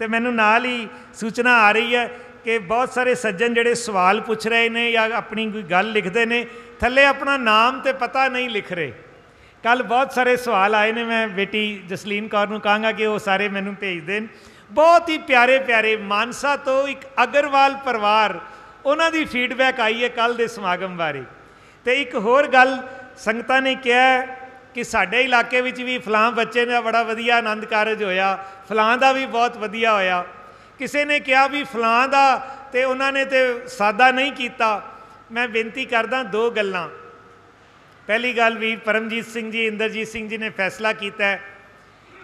तो मैनू नाल ही सूचना आ रही है कि बहुत सारे सज्जन जोड़े सवाल पूछ रहे हैं या अपनी कोई गल लिखते हैं, थले अपना नाम तो पता नहीं लिख रहे। कल बहुत सारे सवाल आए ने, मैं बेटी जसलीन कौर नूं कहांगा कि वो सारे मैनू भेज देन। बहुत ही प्यारे प्यारे मानसा तो एक अग्रवाल परिवार, उन्हां दी फीडबैक आई है कल दे समागम बारे। तो एक होर गल संगतां ने कहा कि साडे इलाके विच भी फलां बच्चे दा बड़ा वधिया आनंद कारज होया, फलां दा भी बहुत वधिया होया। किसी ने कहा भी फलां दा ते उन्होंने तो सादा नहीं किया। मैं बेनती करदा दो गल्लां। पहली गल भी परमजीत सिंह जी, इंदरजीत सिंह जी ने फैसला किया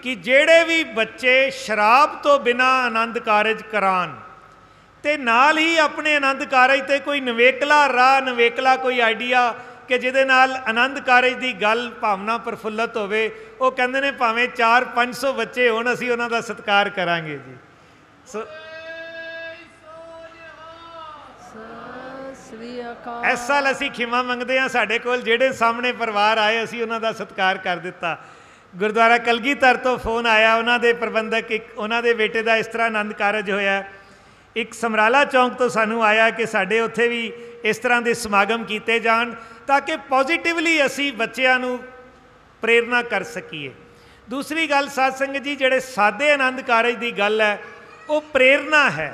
कि जेड़े भी बच्चे शराब तो बिना आनंद कारज करान ते नाल ही अपने आनंद कारज ते कोई नवेकला राह, नवेकला कोई आइडिया कि जिहदे नाल आनंद कारज की गल भावना प्रफुल्लत होवे, वो कहंदे ने भावें 400-500 बच्चे होण असीं उन्हां दा सत्कार करांगे जी। सो इस साल असीं खिमा मंगदे हां, साडे कोल जिहड़े सामने परिवार आए असीं उन्हां दा सत्कार कर दित्ता। गुरुद्वारा कलगीधर तो फोन आया, उन्हां दे प्रबंधक एक उन्हां दे बेटे दा इस तरह आनंद कारज होया। एक समराला चौंक तो सानू आया कि साढ़े उत्थे भी इस तरह के समागम किए जान ताकि पॉजिटिवली असी बच्चों को प्रेरणा कर सकीए। दूसरी गल साध संगत जी, जिहड़े सादे आनंद कारज की गल है वो प्रेरणा है।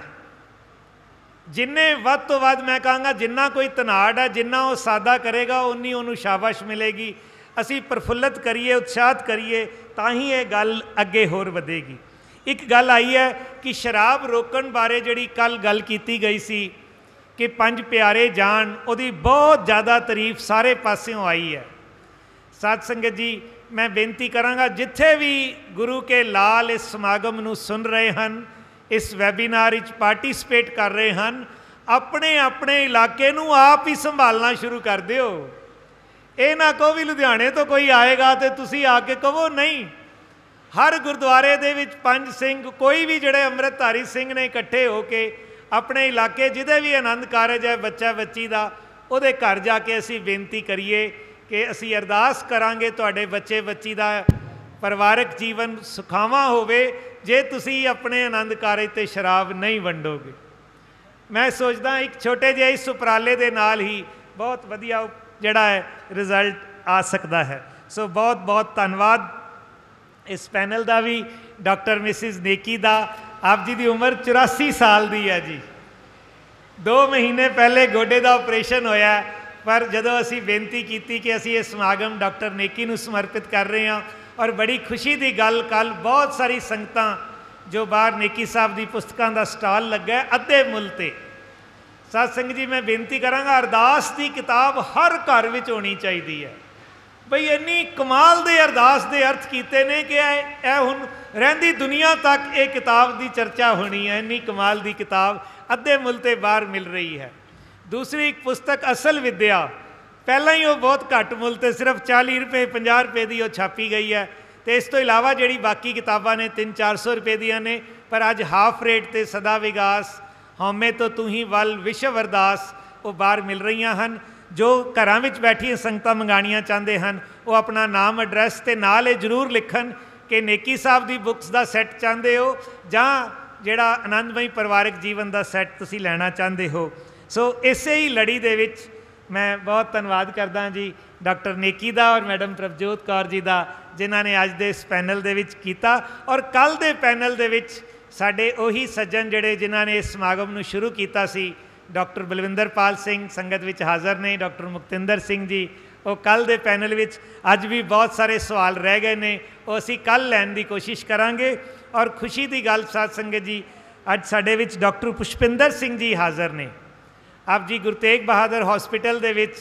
जिन्ने वध तो वध मैं कहूँगा जिन्ना कोई तनाड़ है, जिन्ना वो सादा करेगा उन्नी उन्होंने शाबाश मिलेगी। असी प्रफुल्लित करिए, उत्साहित करिए, तां ही ये गल अगे होर वधेगी। एक गल आई है कि शराब रोकण बारे जिहड़ी कल गल कीती गई सी कि पंज प्यारे जान, उहदी बहुत ज़्यादा तारीफ सारे पासों आई है। साध संगत जी, मैं बेनती करांगा जिथे भी गुरु के लाल इस समागम नूं सुन रहे हैं, इस वैबीनार विच पार्टिसिपेट कर रहे हैं, अपने अपने इलाके नूं आप ही संभालना शुरू कर दिओ। ये ना कहो भी लुधियाणे तो कोई आएगा तो तुसीं आके कहो, नहीं। हर गुरुद्वारे दे विच पंज सिंह कोई भी जिहड़े अमृतधारी सिंह ने इकट्ठे होके अपने इलाके जिहदे भी आनंद कारज है बच्चा बच्ची दा, उहदे घर जाके असी बेनती करिए कि असी अरदास करांगे तुहाडे बच्चे बच्ची दा परिवारक जीवन सुखावा होवे जे तुसी अपने आनंद कारज ते शराब नहीं वंडोगे। मैं सोचदा एक छोटे जिहे इस उपराले दे नाल ही बहुत वधिया जिहड़ा है रिजल्ट आ सकदा है। सो बहुत बहुत धन्नवाद इस पैनल का भी, डॉक्टर मिसिज नेकी का। आप जी की उम्र 84 साल की है जी। 2 महीने पहले गोडे का ऑपरेशन होया, पर जदों असी बेनती की कि असी ये समागम डॉक्टर नेकी नूं समर्पित कर रहे हैं, और बड़ी खुशी की गल कल बहुत सारी संगतां जो बाहर नेकी साहब की पुस्तकों का स्टॉल लगा है अद्धे मुल ते। साध संगत जी, मैं बेनती करांगा अरदास की किताब हर घर में होनी चाहिए है। बई इन्नी कमाल दे अरदास दे अर्थ कीते ने कि हुण रहिंदी दुनिया तक ये किताब की चर्चा होनी है। इन्नी कमाल की किताब अद्धे मुल ते बाहर मिल रही है। दूसरी एक पुस्तक असल विद्या, पहला ही वो बहुत घट मुल ते सिर्फ 40 रुपये 50 रुपये की वो छापी गई है। तो इस तो इलावा जिहड़ी बाकी किताबां ने 300-400 रुपये दियां ने, पर अज हाफ रेट ते सदा विकास, हौमे तो तू ही वल, विश्व अरदास वो बाहर मिल रही हैं। जो घरों में बैठिया संगतां मंगाणियां चाहते हैं वो अपना नाम एड्रैस ते नाल ये जरूर लिखन कि नेकी साहब की बुक्स का सैट चाहते हो जां जिहड़ा आनंदमई परिवारक जीवन का सैट तुसी लेना चाहते हो। सो इसे ही लड़ी दे विच मैं बहुत धन्नवाद करदा जी डॉक्टर नेकी दा और मैडम प्रभजोत कौर जी का, जिन्हां ने अज दे इस पैनल दे विच कीता। और कल दे पैनल दे विच साडे उही सज्जन जिहड़े जिन्हां ने इस समागम नूं शुरू कीता सी, डॉक्टर बलविंदर पाल सिंह संगत विच हाज़र ने, डॉक्टर मुक्तिंदर सिंह जी, वो कल दे पैनल विच। अज भी बहुत सारे सवाल रह गए ने, वो असी कल लैन की कोशिश करांगे। और खुशी की गल साध संगत जी, अज साडे विच डॉक्टर पुष्पिंदर सिंह जी हाज़र ने। आप जी गुरु तेग बहादुर हॉस्पिटल दे विच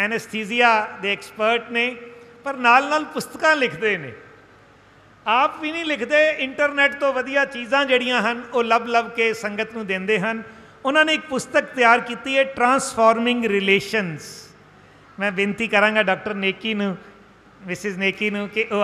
एनेस्थीजिया दे एक्सपर्ट ने, पर नाल नाल पुस्तकां लिखते हैं। आप भी नहीं लिखते, इंटरनेट तो वधिया चीज़ां जिहड़ियां हन वो लभ लभ के संगत नूं दिंदे हन। उन्होंने एक पुस्तक तैयार की है, ट्रांसफॉर्मिंग रिलेशंस। मैं बेनती करांगा डॉक्टर नेकी नूं, मिसिज नेकी नूं कि